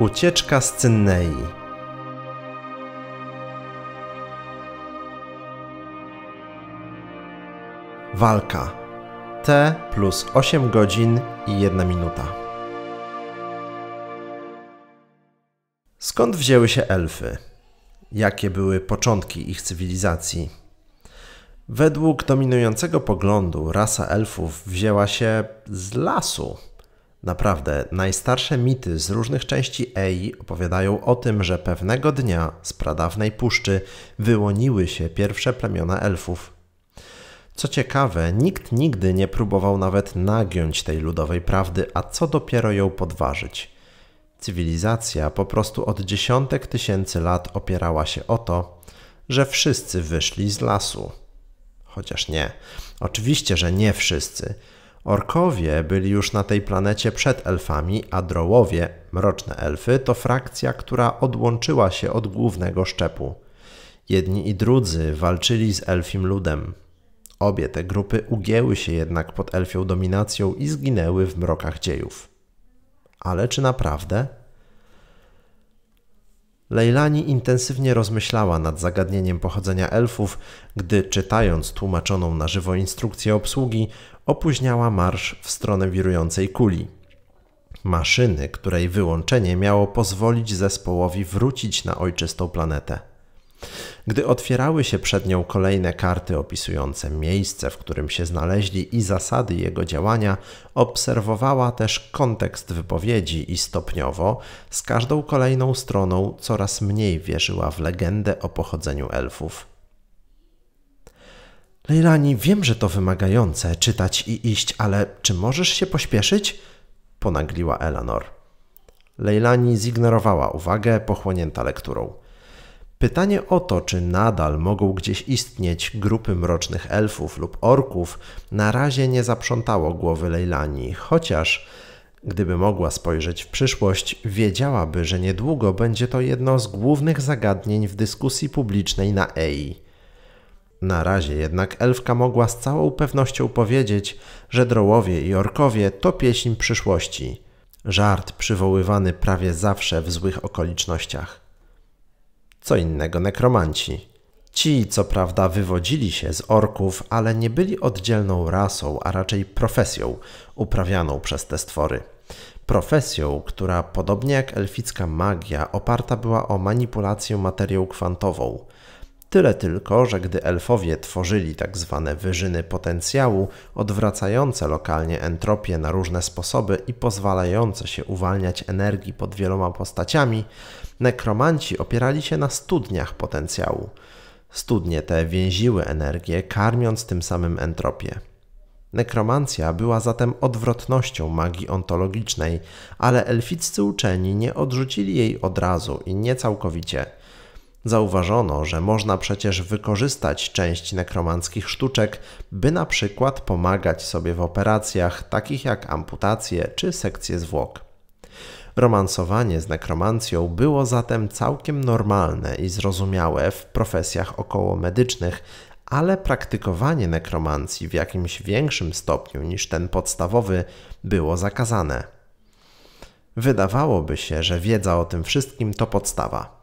Ucieczka z Cynnei. Walka. T plus 8 godzin i 1 minuta. Skąd wzięły się elfy? Jakie były początki ich cywilizacji? Według dominującego poglądu rasa elfów wzięła się z lasu. Naprawdę, najstarsze mity z różnych części Ei opowiadają o tym, że pewnego dnia z pradawnej puszczy wyłoniły się pierwsze plemiona elfów. Co ciekawe, nikt nigdy nie próbował nawet nagiąć tej ludowej prawdy, a co dopiero ją podważyć. Cywilizacja po prostu od dziesiątek tysięcy lat opierała się o to, że wszyscy wyszli z lasu. Chociaż nie. Oczywiście, że nie wszyscy. Orkowie byli już na tej planecie przed elfami, a drołowie, mroczne elfy, to frakcja, która odłączyła się od głównego szczepu. Jedni i drudzy walczyli z elfim ludem. Obie te grupy ugięły się jednak pod elfią dominacją i zginęły w mrokach dziejów. Ale czy naprawdę? Leilani intensywnie rozmyślała nad zagadnieniem pochodzenia elfów, gdy czytając tłumaczoną na żywo instrukcję obsługi, opóźniała marsz w stronę wirującej kuli. Maszyny, której wyłączenie miało pozwolić zespołowi wrócić na ojczystą planetę. Gdy otwierały się przed nią kolejne karty opisujące miejsce, w którym się znaleźli i zasady jego działania, obserwowała też kontekst wypowiedzi i stopniowo, z każdą kolejną stroną, coraz mniej wierzyła w legendę o pochodzeniu elfów. Leilani, wiem, że to wymagające czytać i iść, ale czy możesz się pośpieszyć? Ponagliła Eleanor. Leilani zignorowała uwagę, pochłonięta lekturą. Pytanie o to, czy nadal mogą gdzieś istnieć grupy mrocznych elfów lub orków, na razie nie zaprzątało głowy Leilani, chociaż gdyby mogła spojrzeć w przyszłość, wiedziałaby, że niedługo będzie to jedno z głównych zagadnień w dyskusji publicznej na Ei. Na razie jednak elfka mogła z całą pewnością powiedzieć, że drołowie i orkowie to pieśń przyszłości. Żart przywoływany prawie zawsze w złych okolicznościach. Co innego nekromanci. Ci, co prawda, wywodzili się z orków, ale nie byli oddzielną rasą, a raczej profesją uprawianą przez te stwory. Profesją, która, podobnie jak elficka magia, oparta była o manipulację materią kwantową. Tyle tylko, że gdy elfowie tworzyli tzw. wyżyny potencjału, odwracające lokalnie entropię na różne sposoby i pozwalające się uwalniać energii pod wieloma postaciami, nekromanci opierali się na studniach potencjału. Studnie te więziły energię, karmiąc tym samym entropię. Nekromancja była zatem odwrotnością magii ontologicznej, ale elficcy uczeni nie odrzucili jej od razu i nie całkowicie. Zauważono, że można przecież wykorzystać część nekromanckich sztuczek, by na przykład pomagać sobie w operacjach takich jak amputacje czy sekcje zwłok. Romansowanie z nekromancją było zatem całkiem normalne i zrozumiałe w profesjach okołomedycznych, ale praktykowanie nekromancji w jakimś większym stopniu niż ten podstawowy było zakazane. Wydawałoby się, że wiedza o tym wszystkim to podstawa.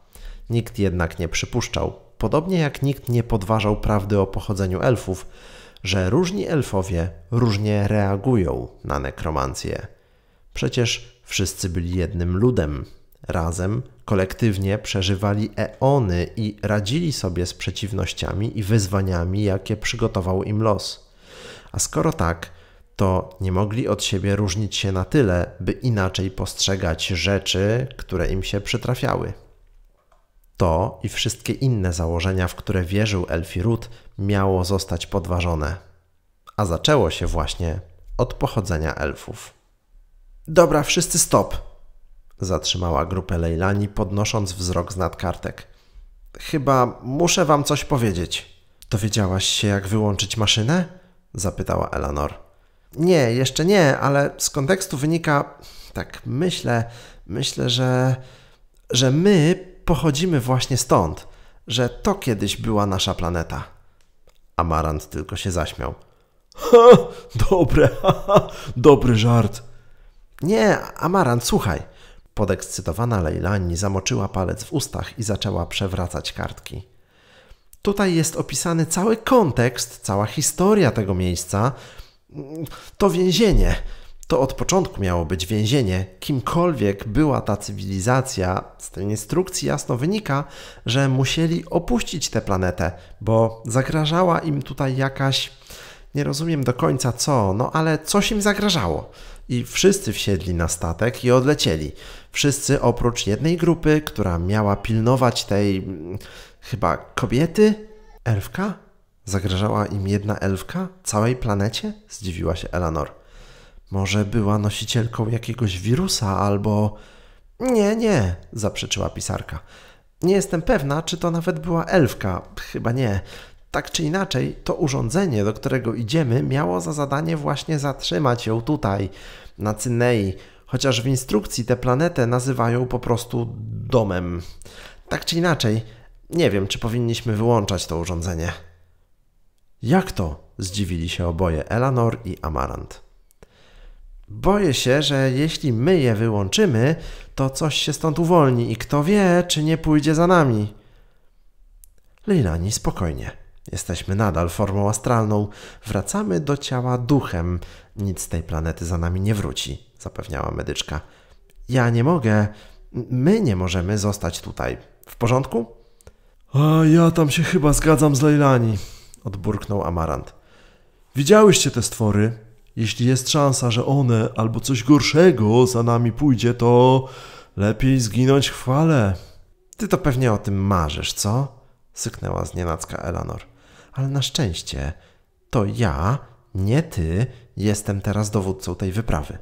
Nikt jednak nie przypuszczał, podobnie jak nikt nie podważał prawdy o pochodzeniu elfów, że różni elfowie różnie reagują na nekromancję. Przecież wszyscy byli jednym ludem. Razem, kolektywnie przeżywali eony i radzili sobie z przeciwnościami i wyzwaniami, jakie przygotował im los. A skoro tak, to nie mogli od siebie różnić się na tyle, by inaczej postrzegać rzeczy, które im się przytrafiały. To i wszystkie inne założenia, w które wierzył Elfirut, miało zostać podważone. A zaczęło się właśnie od pochodzenia elfów. Dobra, wszyscy stop! Zatrzymała grupę Leilani, podnosząc wzrok z nadkartek. Chyba muszę wam coś powiedzieć. Dowiedziałaś się, jak wyłączyć maszynę? Zapytała Eleanor. Nie, jeszcze nie, ale z kontekstu wynika... Tak, myślę, że my... Pochodzimy właśnie stąd, że to kiedyś była nasza planeta. Amarant tylko się zaśmiał. Ha, dobre, ha, dobry żart. Nie, Amarant, słuchaj. Podekscytowana Leilani zamoczyła palec w ustach i zaczęła przewracać kartki. Tutaj jest opisany cały kontekst, cała historia tego miejsca. To więzienie. To od początku miało być więzienie. Kimkolwiek była ta cywilizacja, z tej instrukcji jasno wynika, że musieli opuścić tę planetę, bo zagrażała im tutaj jakaś... Nie rozumiem do końca co, no ale coś im zagrażało. I wszyscy wsiedli na statek i odlecieli. Wszyscy oprócz jednej grupy, która miała pilnować tej... chyba kobiety? Elfka? Zagrażała im jedna elfka? Całej planecie? Zdziwiła się Eleanor. Może była nosicielką jakiegoś wirusa albo... Nie, zaprzeczyła pisarka. Nie jestem pewna, czy to nawet była elfka. Chyba nie. Tak czy inaczej, to urządzenie, do którego idziemy, miało za zadanie właśnie zatrzymać ją tutaj, na Cynnei, chociaż w instrukcji tę planetę nazywają po prostu domem. Tak czy inaczej, nie wiem, czy powinniśmy wyłączać to urządzenie. Jak to? Zdziwili się oboje, Eleanor i Amarant. Boję się, że jeśli my je wyłączymy, to coś się stąd uwolni i kto wie, czy nie pójdzie za nami. Leilani, spokojnie. Jesteśmy nadal formą astralną. Wracamy do ciała duchem. Nic z tej planety za nami nie wróci, zapewniała medyczka. Ja nie mogę. My nie możemy zostać tutaj. W porządku? A ja tam się chyba zgadzam z Leilani, odburknął Amarant. Widziałyście te stwory? Jeśli jest szansa, że one albo coś gorszego za nami pójdzie, to lepiej zginąć w chwale. Ty to pewnie o tym marzysz, co? Syknęła znienacka Eleanor. Ale na szczęście to ja, nie ty, jestem teraz dowódcą tej wyprawy.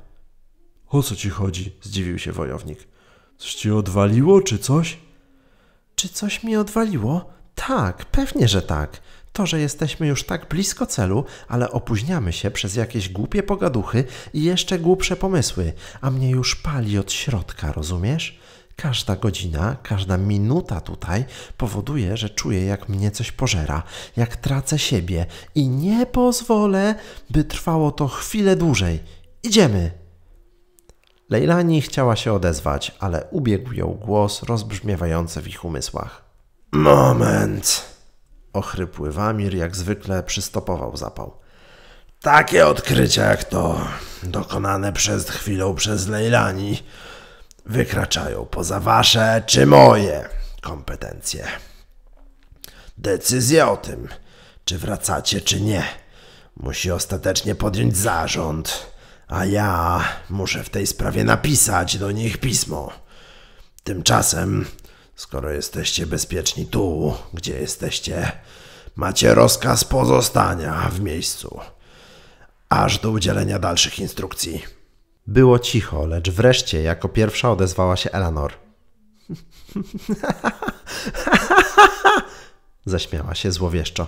O co ci chodzi? Zdziwił się wojownik. Coś ci odwaliło, czy coś? Czy coś mi odwaliło? Tak, pewnie, że tak. To, że jesteśmy już tak blisko celu, ale opóźniamy się przez jakieś głupie pogaduchy i jeszcze głupsze pomysły, a mnie już pali od środka, rozumiesz? Każda godzina, każda minuta tutaj powoduje, że czuję, jak mnie coś pożera, jak tracę siebie i nie pozwolę, by trwało to chwilę dłużej. Idziemy! Leilani chciała się odezwać, ale ubiegł ją głos rozbrzmiewający w ich umysłach. Moment! Ochrypły Wamir jak zwykle przystopował zapał. Takie odkrycia jak to, dokonane przed chwilą przez Leilani, wykraczają poza wasze czy moje kompetencje. Decyzja o tym, czy wracacie, czy nie, musi ostatecznie podjąć zarząd, a ja muszę w tej sprawie napisać do nich pismo. Tymczasem, skoro jesteście bezpieczni tu, gdzie jesteście, macie rozkaz pozostania w miejscu, aż do udzielenia dalszych instrukcji. Było cicho, lecz wreszcie jako pierwsza odezwała się Eleanor. Zaśmiała się złowieszczo.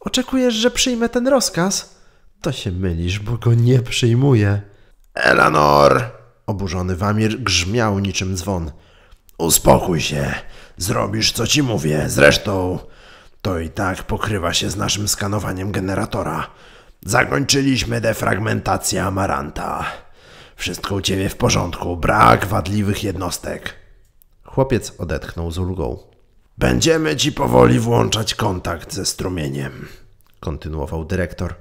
Oczekujesz, że przyjmę ten rozkaz? To się mylisz, bo go nie przyjmuję. Eleanor! Oburzony Wamir grzmiał niczym dzwon. Uspokój się. Zrobisz, co ci mówię. Zresztą to i tak pokrywa się z naszym skanowaniem generatora. Zakończyliśmy defragmentację Amaranta. Wszystko u ciebie w porządku. Brak wadliwych jednostek. Chłopiec odetchnął z ulgą. Będziemy ci powoli włączać kontakt ze strumieniem, kontynuował dyrektor.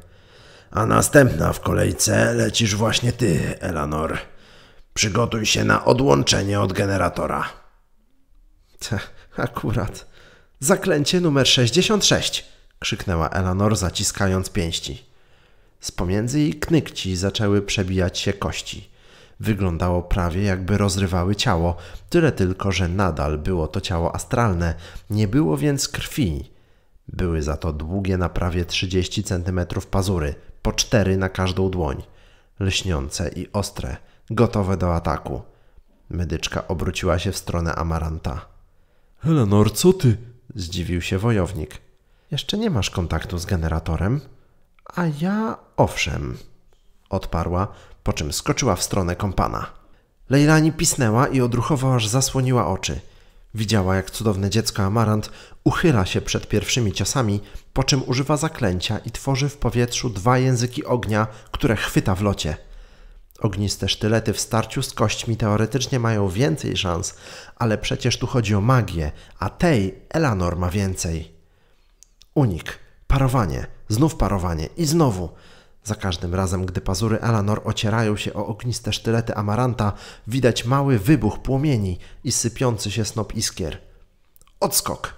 A następna w kolejce lecisz właśnie ty, Eleanor. Przygotuj się na odłączenie od generatora. Akurat. Zaklęcie numer 66, krzyknęła Eleanor, zaciskając pięści. Z pomiędzy jej knykci zaczęły przebijać się kości. Wyglądało prawie, jakby rozrywały ciało, tyle tylko, że nadal było to ciało astralne, nie było więc krwi. Były za to długie na prawie 30 cm pazury, po 4 na każdą dłoń. Lśniące i ostre, gotowe do ataku. Medyczka obróciła się w stronę Amaranta. Eleanor, co ty? Zdziwił się wojownik. Jeszcze nie masz kontaktu z generatorem? A ja owszem, odparła, po czym skoczyła w stronę kompana. Leilani pisnęła i odruchowo aż zasłoniła oczy. Widziała, jak cudowne dziecko Amarant uchyla się przed pierwszymi ciosami, po czym używa zaklęcia i tworzy w powietrzu 2 języki ognia, które chwyta w locie. Ogniste sztylety w starciu z kośćmi teoretycznie mają więcej szans, ale przecież tu chodzi o magię, a tej Eleanor ma więcej. Unik, parowanie, znów parowanie i znowu. Za każdym razem, gdy pazury Eleanor ocierają się o ogniste sztylety Amaranta, widać mały wybuch płomieni i sypiący się snop iskier. Odskok!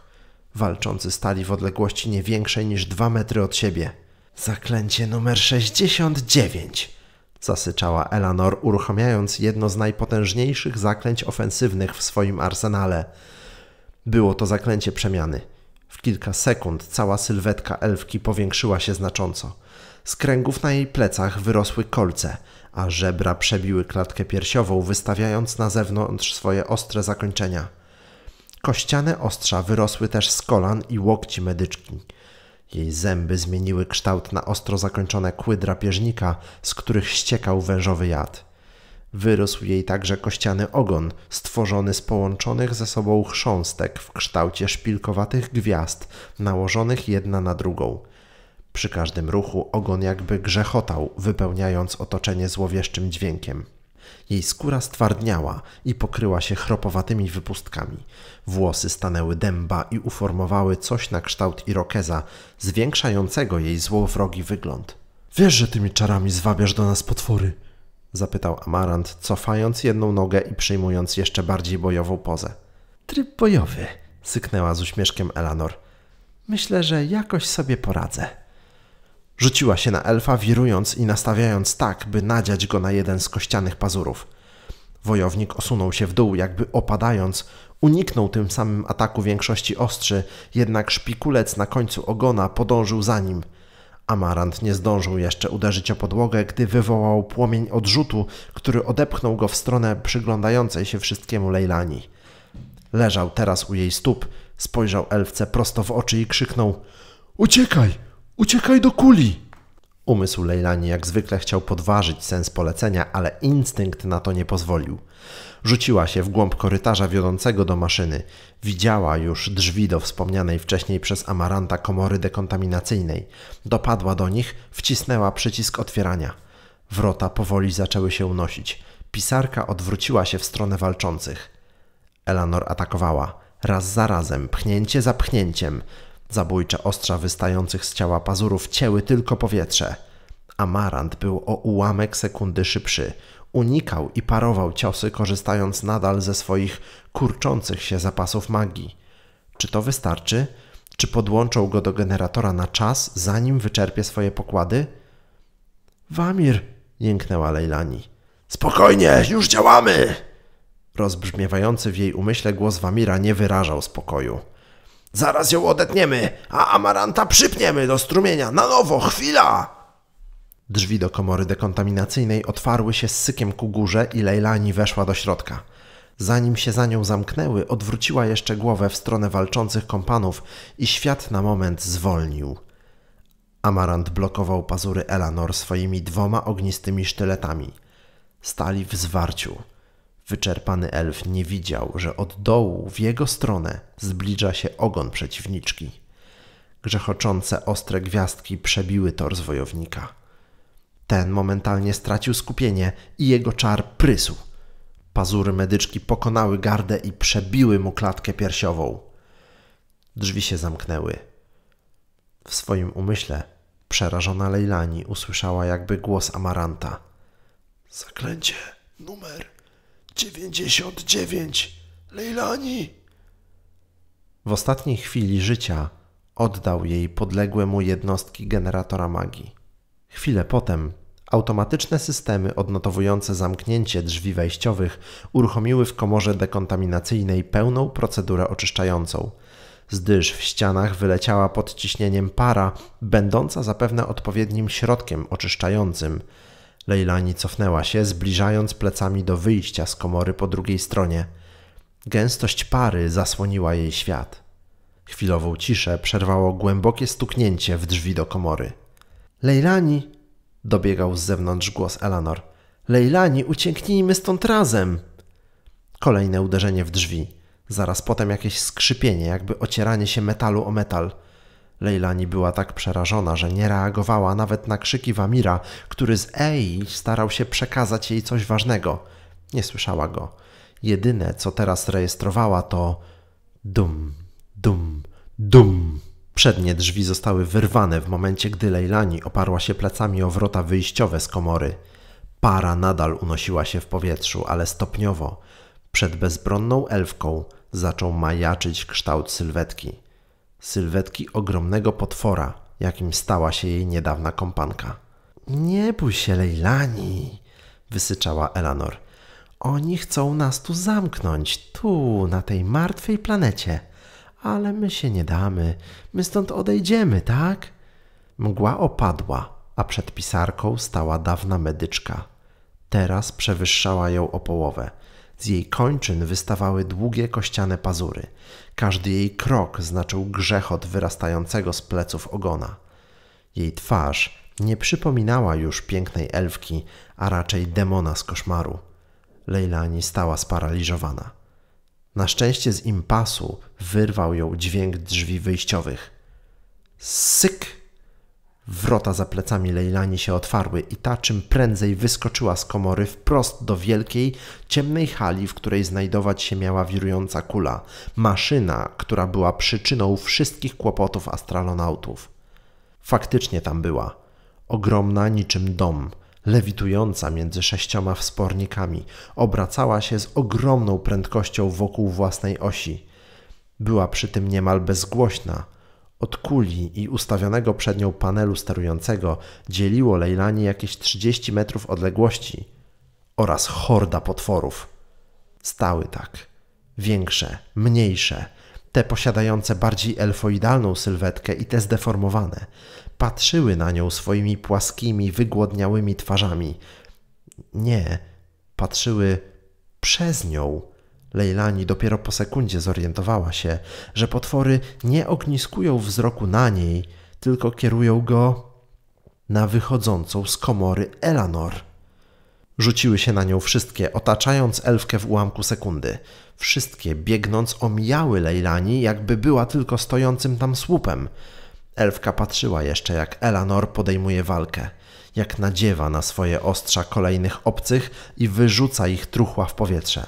Walczący stali w odległości nie większej niż 2 metry od siebie. Zaklęcie numer 69! Zasyczała Eleanor, uruchamiając jedno z najpotężniejszych zaklęć ofensywnych w swoim arsenale. Było to zaklęcie przemiany. W kilka sekund cała sylwetka elfki powiększyła się znacząco. Z kręgów na jej plecach wyrosły kolce, a żebra przebiły klatkę piersiową, wystawiając na zewnątrz swoje ostre zakończenia. Kościane ostrza wyrosły też z kolan i łokci medyczki. Jej zęby zmieniły kształt na ostro zakończone kły drapieżnika, z których ściekał wężowy jad. Wyrósł jej także kościany ogon, stworzony z połączonych ze sobą chrząstek w kształcie szpilkowatych gwiazd, nałożonych jedna na drugą. Przy każdym ruchu ogon jakby grzechotał, wypełniając otoczenie złowieszczym dźwiękiem. Jej skóra stwardniała i pokryła się chropowatymi wypustkami. Włosy stanęły dęba i uformowały coś na kształt irokeza, zwiększającego jej złowrogi wygląd. – Wiesz, że tymi czarami zwabiasz do nas potwory? – zapytał Amarant, cofając jedną nogę i przyjmując jeszcze bardziej bojową pozę. – Tryb bojowy – syknęła z uśmieszkiem Eleanor. – Myślę, że jakoś sobie poradzę. Rzuciła się na elfa, wirując i nastawiając tak, by nadziać go na jeden z kościanych pazurów. Wojownik osunął się w dół, jakby opadając. Uniknął tym samym ataku większości ostrzy, jednak szpikulec na końcu ogona podążył za nim. Amarant nie zdążył jeszcze uderzyć o podłogę, gdy wywołał płomień odrzutu, który odepchnął go w stronę przyglądającej się wszystkiemu Leilani. Leżał teraz u jej stóp, spojrzał elfce prosto w oczy i krzyknął: „Uciekaj! Uciekaj do kuli!” Umysł Leilani jak zwykle chciał podważyć sens polecenia, ale instynkt na to nie pozwolił. Rzuciła się w głąb korytarza wiodącego do maszyny. Widziała już drzwi do wspomnianej wcześniej przez Amaranta komory dekontaminacyjnej. Dopadła do nich, wcisnęła przycisk otwierania. Wrota powoli zaczęły się unosić. Pisarka odwróciła się w stronę walczących. Eleanor atakowała. Raz za razem, pchnięcie za pchnięciem. Zabójcze ostrza wystających z ciała pazurów cięły tylko powietrze. Amarant był o ułamek sekundy szybszy. Unikał i parował ciosy, korzystając nadal ze swoich kurczących się zapasów magii. Czy to wystarczy? Czy podłączą go do generatora na czas, zanim wyczerpie swoje pokłady? „Wamir!” jęknęła Leilani. „Spokojnie, już działamy!” Rozbrzmiewający w jej umyśle głos Wamira nie wyrażał spokoju. „Zaraz ją odetniemy, a Amaranta przypniemy do strumienia. Na nowo, chwila!” Drzwi do komory dekontaminacyjnej otwarły się z sykiem ku górze i Leilani weszła do środka. Zanim się za nią zamknęły, odwróciła jeszcze głowę w stronę walczących kompanów i świat na moment zwolnił. Amarant blokował pazury Eleanor swoimi 2 ognistymi sztyletami. Stali w zwarciu. Wyczerpany elf nie widział, że od dołu w jego stronę zbliża się ogon przeciwniczki. Grzechoczące ostre gwiazdki przebiły tors wojownika. Ten momentalnie stracił skupienie i jego czar prysł. Pazury medyczki pokonały gardę i przebiły mu klatkę piersiową. Drzwi się zamknęły. W swoim umyśle przerażona Leilani usłyszała jakby głos Amaranta. „Zaklęcie numer 99! Leilani!” W ostatniej chwili życia oddał jej podległe mu jednostki generatora magii. Chwilę potem automatyczne systemy odnotowujące zamknięcie drzwi wejściowych uruchomiły w komorze dekontaminacyjnej pełną procedurę oczyszczającą. Z dysz w ścianach wyleciała pod ciśnieniem para, będąca zapewne odpowiednim środkiem oczyszczającym. Leilani cofnęła się, zbliżając plecami do wyjścia z komory po drugiej stronie. Gęstość pary zasłoniła jej świat. Chwilową ciszę przerwało głębokie stuknięcie w drzwi do komory. „Leilani!” dobiegał z zewnątrz głos Eleanor. „Leilani, ucieknijmy stąd razem!” Kolejne uderzenie w drzwi. Zaraz potem jakieś skrzypienie, jakby ocieranie się metalu o metal. Leilani była tak przerażona, że nie reagowała nawet na krzyki Wamira, który z Ei starał się przekazać jej coś ważnego. Nie słyszała go. Jedyne, co teraz rejestrowała, to dum, dum, dum. Przednie drzwi zostały wyrwane w momencie, gdy Leilani oparła się plecami o wrota wyjściowe z komory. Para nadal unosiła się w powietrzu, ale stopniowo. Przed bezbronną elfką zaczął majaczyć kształt sylwetki. Sylwetki ogromnego potwora, jakim stała się jej niedawna kompanka. Nie bój się, Leilani, wysyczała Eleanor. Oni chcą nas tu zamknąć, tu, na tej martwej planecie. Ale my się nie damy, my stąd odejdziemy, tak? Mgła opadła, a przed pisarką stała dawna medyczka. Teraz przewyższała ją o połowę. Z jej kończyn wystawały długie kościane pazury. Każdy jej krok znaczył grzechot wyrastającego z pleców ogona. Jej twarz nie przypominała już pięknej elfki, a raczej demona z koszmaru. Leilani stała sparaliżowana. Na szczęście z impasu wyrwał ją dźwięk drzwi wyjściowych. Syk! Wrota za plecami Leilani się otwarły i ta czym prędzej wyskoczyła z komory wprost do wielkiej, ciemnej hali, w której znajdować się miała wirująca kula. Maszyna, która była przyczyną wszystkich kłopotów astralonautów. Faktycznie tam była. Ogromna niczym dom, lewitująca między 6 wspornikami, obracała się z ogromną prędkością wokół własnej osi. Była przy tym niemal bezgłośna. Od kuli i ustawionego przed nią panelu sterującego dzieliło Leilani jakieś 30 metrów odległości oraz horda potworów. Stały tak. Większe, mniejsze, te posiadające bardziej elfoidalną sylwetkę i te zdeformowane. Patrzyły na nią swoimi płaskimi, wygłodniałymi twarzami. Nie, patrzyły przez nią. Leilani dopiero po sekundzie zorientowała się, że potwory nie ogniskują wzroku na niej, tylko kierują go na wychodzącą z komory Eleanor. Rzuciły się na nią wszystkie, otaczając elfkę w ułamku sekundy. Wszystkie, biegnąc, omijały Leilani, jakby była tylko stojącym tam słupem. Elfka patrzyła jeszcze, jak Eleanor podejmuje walkę, jak nadziewa na swoje ostrza kolejnych obcych i wyrzuca ich truchła w powietrze.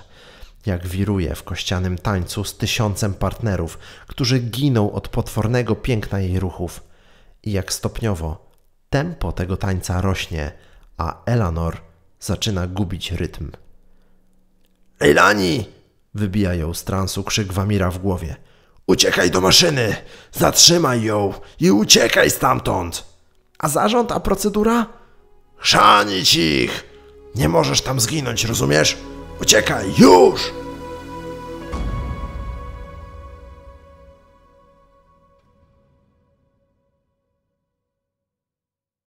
Jak wiruje w kościanym tańcu z 1000 partnerów, którzy giną od potwornego piękna jej ruchów. I jak stopniowo tempo tego tańca rośnie, a Eleanor zaczyna gubić rytm. Leilani! Wybija ją z transu krzyk Wamira w głowie. Uciekaj do maszyny! Zatrzymaj ją i uciekaj stamtąd! A zarząd, a procedura? Chrzanić ich! Nie możesz tam zginąć, rozumiesz? Uciekaj, już!